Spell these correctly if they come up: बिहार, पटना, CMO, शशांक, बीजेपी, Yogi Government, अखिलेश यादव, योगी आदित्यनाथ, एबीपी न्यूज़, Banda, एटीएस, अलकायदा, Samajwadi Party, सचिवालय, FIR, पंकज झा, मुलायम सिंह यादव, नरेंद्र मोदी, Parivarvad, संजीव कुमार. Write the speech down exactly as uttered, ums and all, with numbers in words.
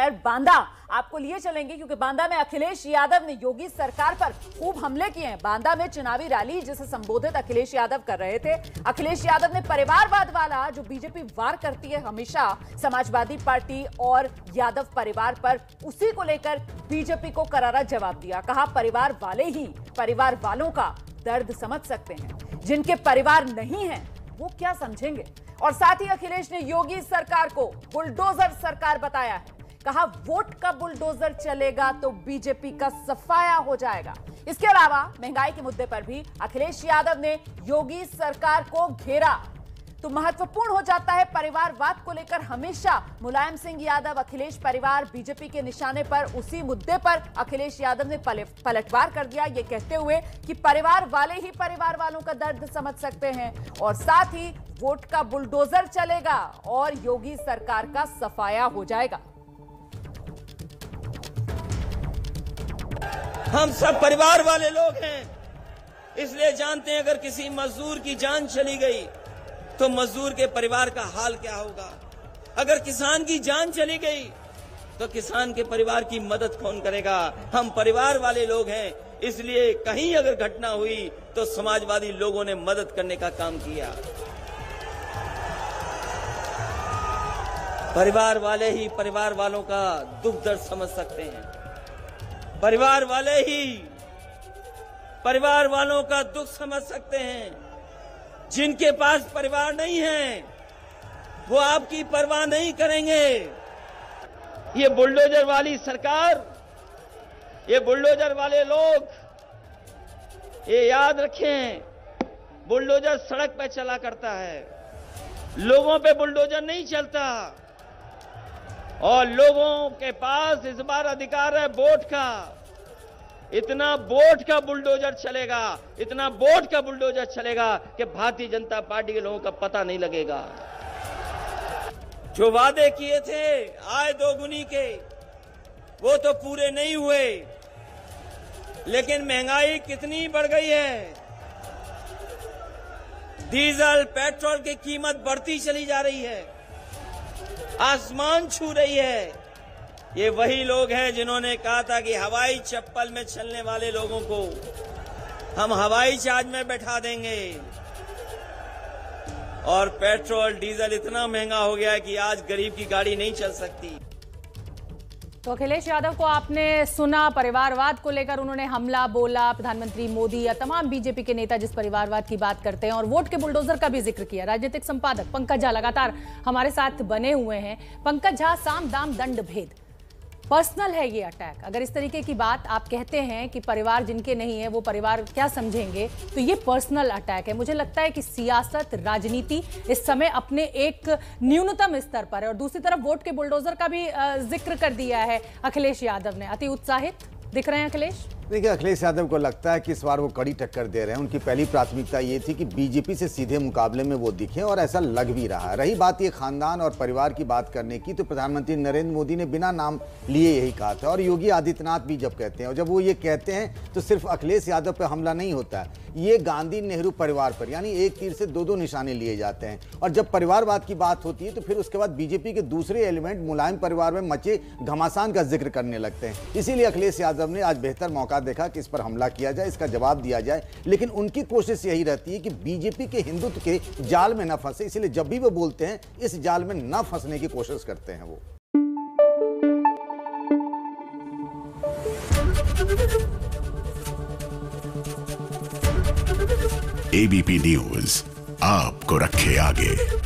बांदा आपको लिए चलेंगे क्योंकि बांदा में अखिलेश यादव ने योगी सरकार पर खूब हमले किए हैं। बांदा में चुनावी रैली जिसे संबोधित अखिलेश यादव कर रहे थे। अखिलेश यादव ने परिवारवाद वाला जो बीजेपी वार करती है हमेशा समाजवादी पार्टी और यादव परिवार पर, उसी को लेकर बीजेपी को करारा जवाब दिया। कहा परिवार वाले ही परिवार वालों का दर्द समझ सकते हैं, जिनके परिवार नहीं है वो क्या समझेंगे। और साथ ही अखिलेश ने योगी सरकार को बुलडोजर सरकार बताया है। कहा वोट का बुलडोजर चलेगा तो बीजेपी का सफाया हो जाएगा। इसके अलावा महंगाई के मुद्दे पर भी अखिलेश यादव ने योगी सरकार को घेरा। तो महत्वपूर्ण हो जाता है परिवारवाद को लेकर हमेशा मुलायम सिंह यादव, अखिलेश परिवार बीजेपी के निशाने पर। उसी मुद्दे पर अखिलेश यादव ने पलटवार कर दिया, ये कहते हुए कि परिवार वाले ही परिवार वालों का दर्द समझ सकते हैं और साथ ही वोट का बुलडोजर चलेगा और योगी सरकार का सफाया हो जाएगा। हम सब परिवार वाले लोग हैं, इसलिए जानते हैं अगर किसी मजदूर की जान चली गई तो मजदूर के परिवार का हाल क्या होगा। अगर किसान की जान चली गई तो किसान के परिवार की मदद कौन करेगा। हम परिवार वाले लोग हैं, इसलिए कहीं अगर घटना हुई तो समाजवादी लोगों ने मदद करने का काम किया। परिवार वाले ही परिवार वालों का दुख दर्द समझ सकते हैं। परिवार वाले ही परिवार वालों का दुख समझ सकते हैं। जिनके पास परिवार नहीं है वो आपकी परवाह नहीं करेंगे। ये बुलडोजर वाली सरकार, ये बुलडोजर वाले लोग, ये याद रखें, बुलडोजर सड़क पे चला करता है, लोगों पे बुलडोजर नहीं चलता। और लोगों के पास इस बार अधिकार है वोट का। इतना वोट का बुलडोजर चलेगा, इतना वोट का बुलडोजर चलेगा कि भारतीय जनता पार्टी के लोगों का पता नहीं लगेगा। जो वादे किए थे आय दोगुनी के, वो तो पूरे नहीं हुए। लेकिन महंगाई कितनी बढ़ गई है, डीजल पेट्रोल की कीमत बढ़ती चली जा रही है, आसमान छू रही है। ये वही लोग हैं जिन्होंने कहा था कि हवाई चप्पल में चलने वाले लोगों को हम हवाई जहाज में बैठा देंगे। और पेट्रोल डीजल इतना महंगा हो गया है कि आज गरीब की गाड़ी नहीं चल सकती। तो अखिलेश यादव को आपने सुना, परिवारवाद को लेकर उन्होंने हमला बोला। प्रधानमंत्री मोदी या तमाम बीजेपी के नेता जिस परिवारवाद की बात करते हैं, और वोट के बुलडोजर का भी जिक्र किया। राजनीतिक संपादक पंकज झा लगातार हमारे साथ बने हुए हैं। पंकज झा, साम दाम दंड भेद, पर्सनल है ये अटैक। अगर इस तरीके की बात आप कहते हैं कि परिवार जिनके नहीं है वो परिवार क्या समझेंगे, तो ये पर्सनल अटैक है। मुझे लगता है कि सियासत, राजनीति इस समय अपने एक न्यूनतम स्तर पर है। और दूसरी तरफ वोट के बुलडोजर का भी जिक्र कर दिया है अखिलेश यादव ने। अति उत्साहित दिख रहे हैं अखिलेश। देखिए, अखिलेश यादव को लगता है कि इस बार वो कड़ी टक्कर दे रहे हैं। उनकी पहली प्राथमिकता ये थी कि बीजेपी से सीधे मुकाबले में वो दिखें, और ऐसा लग भी रहा है। रही बात ये खानदान और परिवार की बात करने की, तो प्रधानमंत्री नरेंद्र मोदी ने बिना नाम लिए यही कहा था, और योगी आदित्यनाथ भी जब कहते हैं, और जब वो ये कहते हैं तो सिर्फ अखिलेश यादव पर हमला नहीं होता, ये गांधी नेहरू परिवार पर, यानी एक तीर से दो दो निशाने लिए जाते हैं। और जब परिवारवाद की बात होती है तो फिर उसके बाद बीजेपी के दूसरे एलिमेंट मुलायम परिवार में मचे घमासान का जिक्र करने लगते हैं। इसीलिए अखिलेश यादव ने आज बेहतर मौका देखा कि इस पर हमला किया जाए, इसका जवाब दिया जाए। लेकिन उनकी कोशिश यही रहती है कि बीजेपी के हिंदुत्व के जाल में न फंसे, इसलिए जब भी वो बोलते हैं इस जाल में न फंसने की कोशिश करते हैं वो। एबीपी न्यूज़ आपको रखे आगे।